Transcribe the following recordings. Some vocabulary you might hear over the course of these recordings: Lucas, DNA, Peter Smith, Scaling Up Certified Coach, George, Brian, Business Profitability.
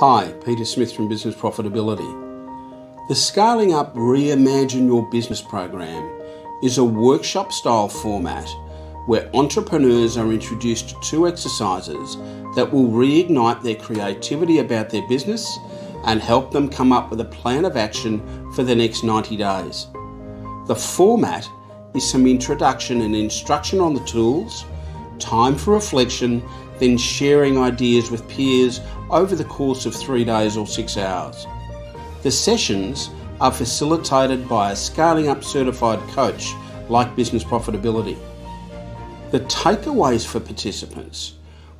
Hi, Peter Smith from Business Profitability. The Scaling Up Reimagine Your Business program is a workshop style format where entrepreneurs are introduced to two exercises that will reignite their creativity about their business and help them come up with a plan of action for the next 90 days. The format is some introduction and instruction on the tools, time for reflection, then sharing ideas with peers over the course of 3 days or 6 hours. The sessions are facilitated by a Scaling Up Certified Coach like Business Profitability. The takeaways for participants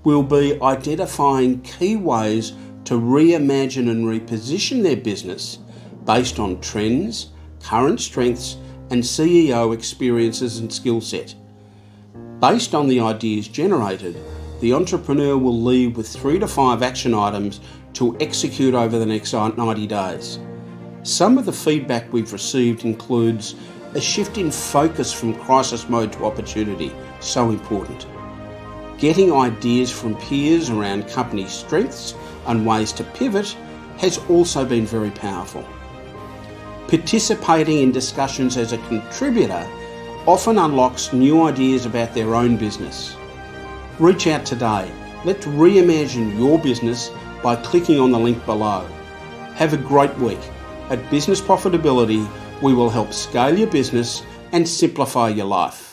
will be identifying key ways to reimagine and reposition their business based on trends, current strengths, and CEO experiences and skill set. Based on the ideas generated, the entrepreneur will leave with 3 to 5 action items to execute over the next 90 days. Some of the feedback we've received includes a shift in focus from crisis mode to opportunity, so important. Getting ideas from peers around company strengths and ways to pivot has also been very powerful. Participating in discussions as a contributor often unlocks new ideas about their own business. Reach out today. Let's reimagine your business by clicking on the link below. Have a great week. At Business Profitability, we will help scale your business and simplify your life.